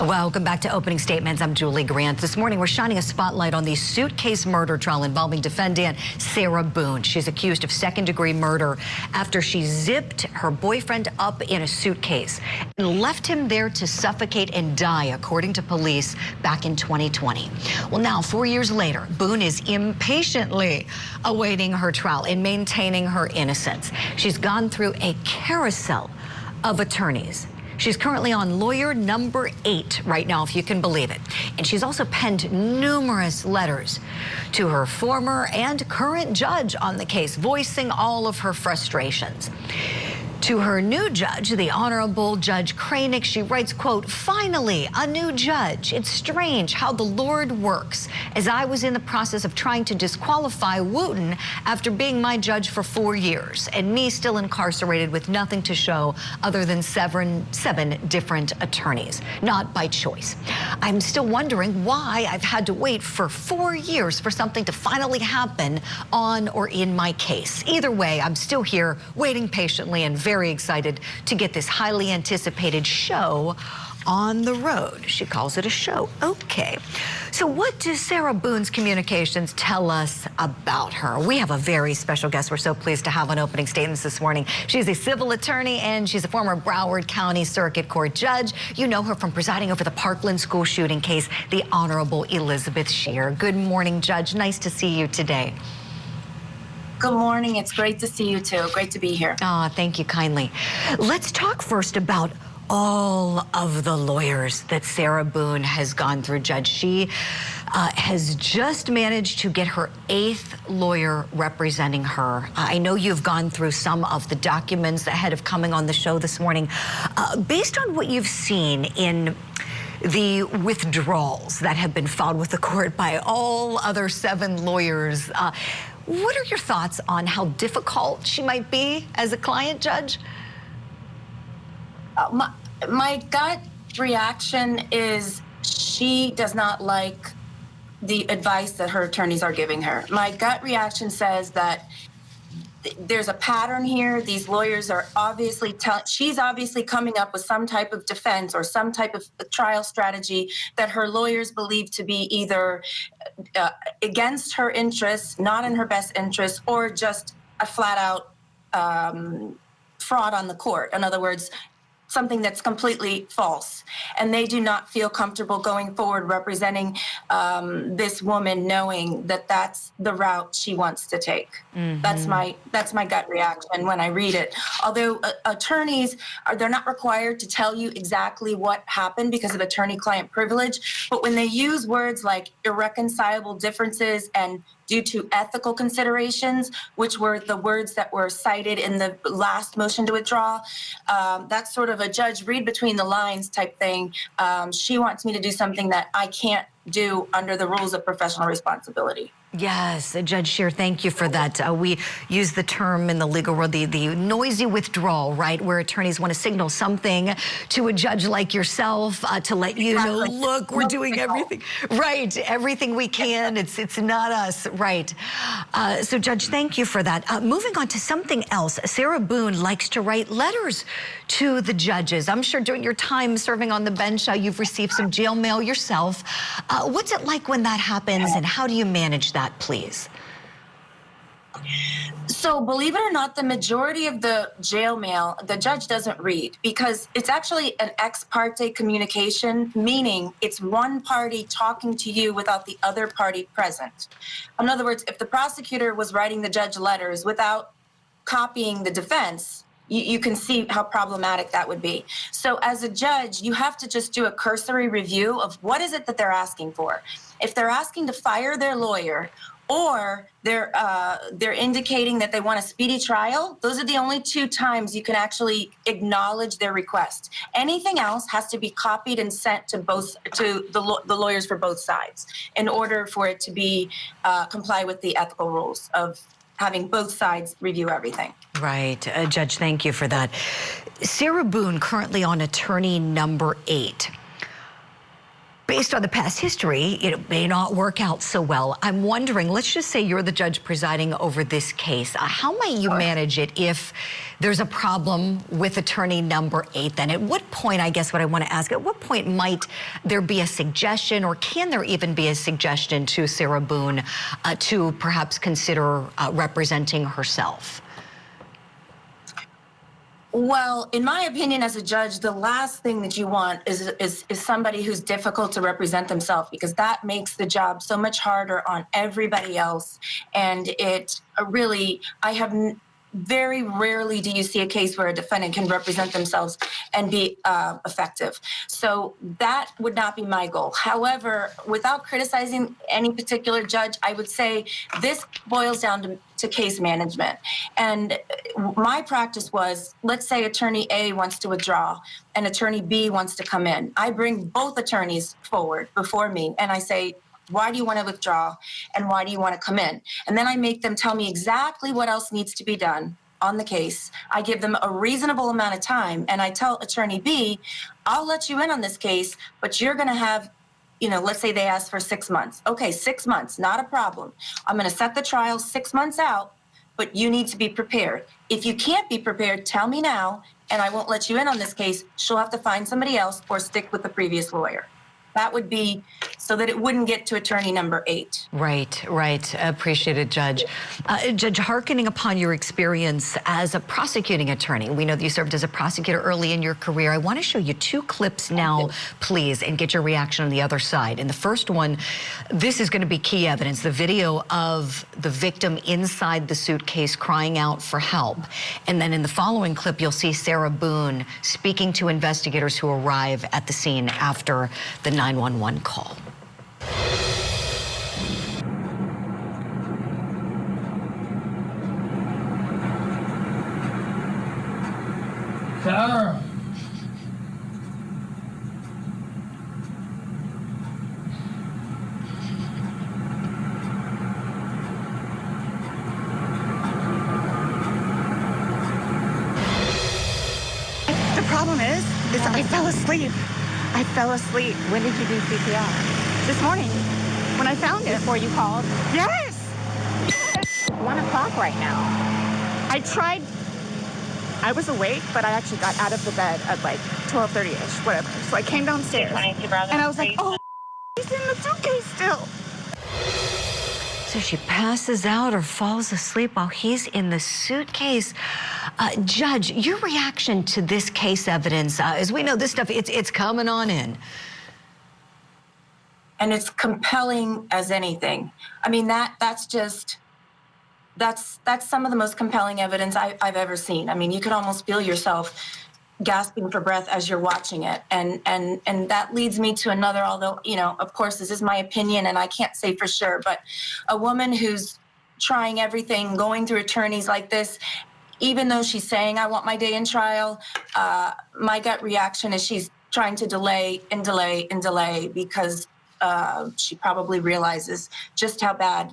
Welcome back to Opening Statements. I'm Julie Grant. This morning, we're shining a spotlight on the suitcase murder trial involving defendant Sarah Boone. She's accused of second-degree murder after she zipped her boyfriend up in a suitcase and left him there to suffocate and die, according to police, back in 2020. Well, now, 4 years later, Boone is impatiently awaiting her trial and maintaining her innocence. She's gone through a carousel of attorneys. She's currently on lawyer number 8 right now, if you can believe it. And she's also penned numerous letters to her former and current judge on the case, voicing all of her frustrations. To her new judge, the Honorable Judge Kranick, she writes, quote, "Finally, a new judge. It's strange how the Lord works, as I was in the process of trying to disqualify Wooten after being my judge for 4 years, and me still incarcerated with nothing to show other than seven different attorneys, not by choice. I'm still wondering why I've had to wait for 4 years for something to finally happen on or in my case. Either way, I'm still here waiting patiently and very excited to get this highly anticipated show on the road." She calls it a show. Okay. So what does Sarah Boone's communications tell us about her? We have a very special guest we're so pleased to have on Opening Statements this morning. She's a civil attorney and she's a former Broward County Circuit Court judge. You know her from presiding over the Parkland school shooting case, the Honorable Elizabeth Scherer. Good morning, Judge. Nice to see you today. Good morning. It's great to see you, too. Great to be here. Oh, thank you kindly. Let's talk first about all of the lawyers that Sarah Boone has gone through, Judge. She has just managed to get her 8th lawyer representing her. I know you've gone through some of the documents ahead of coming on the show this morning. Based on what you've seen in the withdrawals that have been filed with the court by all other 7 lawyers, what are your thoughts on how difficult she might be as a client, Judge? My gut reaction is she does not like the advice that her attorneys are giving her. My gut reaction says that there's a pattern here. These lawyers are obviously she's obviously coming up with some type of defense or some type of trial strategy that her lawyers believe to be either against her interests, not in her best interest, or just a flat out fraud on the court. In other words, something that's completely false. And they do not feel comfortable going forward representing this woman, knowing that that's the route she wants to take. Mm-hmm. That's my gut reaction when I read it. Although attorneys they're not required to tell you exactly what happened because of attorney-client privilege, but when they use words like irreconcilable differences and due to ethical considerations, which were the words that were cited in the last motion to withdraw, that's sort of a judge read between the lines type thing. She wants me to do something that I can't do under the rules of professional responsibility. Yes, Judge Scherer, thank you for that. We use the term in the legal world, the noisy withdrawal, right, where attorneys want to signal something to a judge like yourself to let you know, look, we're doing everything, right, everything we can. It's not us, right. So, Judge, thank you for that. Moving on to something else, Sarah Boone likes to write letters to the judges. I'm sure during your time serving on the bench, you've received some jail mail yourself. What's it like when that happens, and how do you manage that, please? So, believe it or not, the majority of the jail mail, the judge doesn't read because it's actually an ex parte communication, meaning it's one party talking to you without the other party present. In other words, if the prosecutor was writing the judge letters without copying the defense, you can see how problematic that would be. So as a judge, you have to just do a cursory review of what is it that they're asking for. If they're asking to fire their lawyer or they're indicating that they want a speedy trial, those are the only 2 times you can actually acknowledge their request. Anything else has to be copied and sent to both the lawyers for both sides in order for it to be comply with the ethical rules of having both sides review everything. Right. Judge, thank you for that. Sarah Boone, currently on attorney number 8. based on the past history, it may not work out so well. I'm wondering, let's just say you're the judge presiding over this case. How might you manage it if there's a problem with attorney number 8? Then at what point, I guess what I want to ask, at what point might there be a suggestion, or can there even be a suggestion to Sarah Boone to perhaps consider representing herself? Well, in my opinion, as a judge, the last thing that you want is somebody who's difficult to represent themselves, because that makes the job so much harder on everybody else. And it really, very rarely do you see a case where a defendant can represent themselves and be effective. So that would not be my goal. However, without criticizing any particular judge, I would say this boils down to case management. And my practice was, let's say attorney A wants to withdraw and attorney B wants to come in. I bring both attorneys forward before me and I say, why do you want to withdraw and why do you want to come in? And then I make them tell me exactly what else needs to be done on the case. I give them a reasonable amount of time and I tell attorney B, I'll let you in on this case, but you're going to have, you know, let's say they ask for 6 months. Okay, 6 months, not a problem. I'm going to set the trial 6 months out, but you need to be prepared. If you can't be prepared, tell me now, and I won't let you in on this case. She'll have to find somebody else or stick with the previous lawyer. That would be so that it wouldn't get to attorney number 8. Right, right. Appreciate it, Judge. Judge, hearkening upon your experience as a prosecuting attorney, we know that you served as a prosecutor early in your career. I want to show you 2 clips now, please, and get your reaction on the other side. In the first one, this is going to be key evidence, the video of the victim inside the suitcase crying out for help. And then in the following clip, you'll see Sarah Boone speaking to investigators who arrive at the scene after the 911 call. Sarah. The problem is I fell asleep. I fell asleep. When did you do CPR? This morning, when I found it. Before you called? Yes! It's 1 o'clock right now. I was awake, but I actually got out of the bed at like 12:30-ish, whatever. So I came downstairs, and I was like, oh, he's in the suitcase still. So she passes out or falls asleep while he's in the suitcase. Judge, your reaction to this case evidence, as we know this stuff, it's coming on in. And it's compelling as anything. I mean, that's some of the most compelling evidence I've ever seen. I mean, you could almost feel yourself gasping for breath as you're watching it. And that leads me to another, although, you know, of course, this is my opinion and I can't say for sure, but a woman who's trying everything, going through attorneys like this, even though she's saying, I want my day in trial, my gut reaction is she's trying to delay and delay and delay because she probably realizes just how bad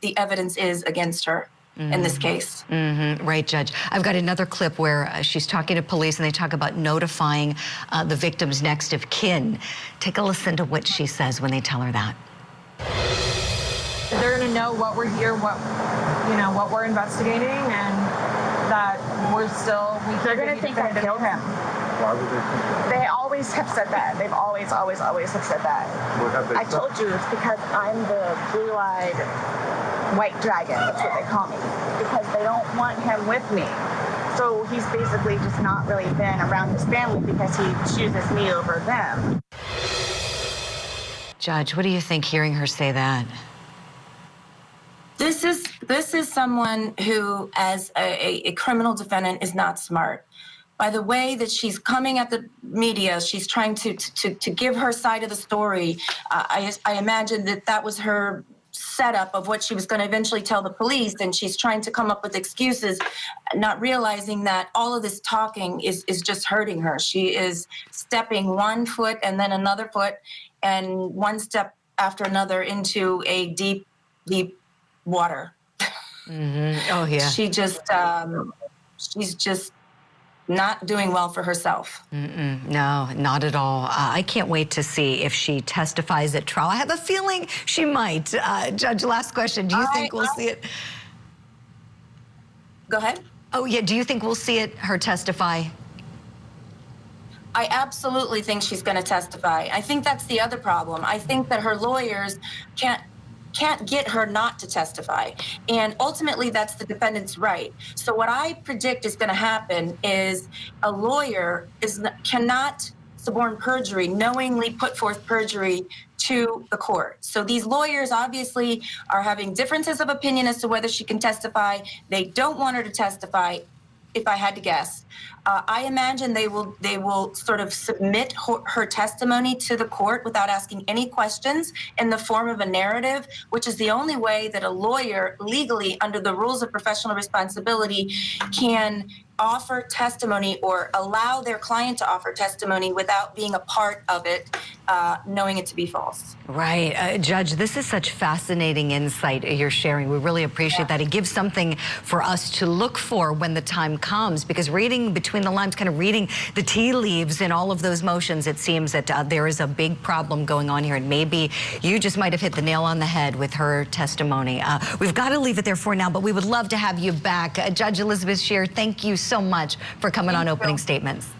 the evidence is against her. Mm-hmm. In this case. Mm-hmm. Right, Judge. I've got another clip where she's talking to police and they talk about notifying the victim's next of kin. Take a listen to what she says when they tell her that. They're going to know what we're here, what we're investigating, and that we're still... They're going to think I killed him. Why would they think that? They always have said that. They've always have said that. What have they said? I told you, it's because I'm the blue-eyed... white dragon, that's what they call me, because they don't want him with me. So he's basically just not really been around his family because he chooses me over them. Judge, what do you think hearing her say that? This is someone who, as a criminal defendant, is not smart. By the way that she's coming at the media, she's trying to give her side of the story. I imagine that was her setup of what she was going to eventually tell the police, and she's trying to come up with excuses, not realizing that all of this talking is just hurting her. She is stepping one foot and then another foot and one step after another into a deep, deep water. Mm-hmm. Oh, yeah. She's just not doing well for herself. No, not at all. I can't wait to see if she testifies at trial. I have a feeling she might. Judge, last question. Do you think we'll see it? Go ahead. Oh, yeah. Do you think we'll see it, her testify? I absolutely think she's going to testify. I think that's the other problem. I think that her lawyers can't get her not to testify. And ultimately, that's the defendant's right. So what I predict is going to happen is a lawyer cannot suborn perjury, knowingly put forth perjury to the court. So these lawyers obviously are having differences of opinion as to whether she can testify. They don't want her to testify, if I had to guess. I imagine they will sort of submit her testimony to the court without asking any questions in the form of a narrative, which is the only way that a lawyer legally, under the rules of professional responsibility, can offer testimony or allow their client to offer testimony without being a part of it, knowing it to be false. Right. Judge, this is such fascinating insight you're sharing. We really appreciate that. It gives something for us to look for when the time comes, because reading between the lines, kind of reading the tea leaves in all of those motions, it seems that there is a big problem going on here, and maybe you just might have hit the nail on the head with her testimony. We've got to leave it there for now, but we would love to have you back. Judge Elizabeth Scherer, thank you so much for coming on Opening Statements.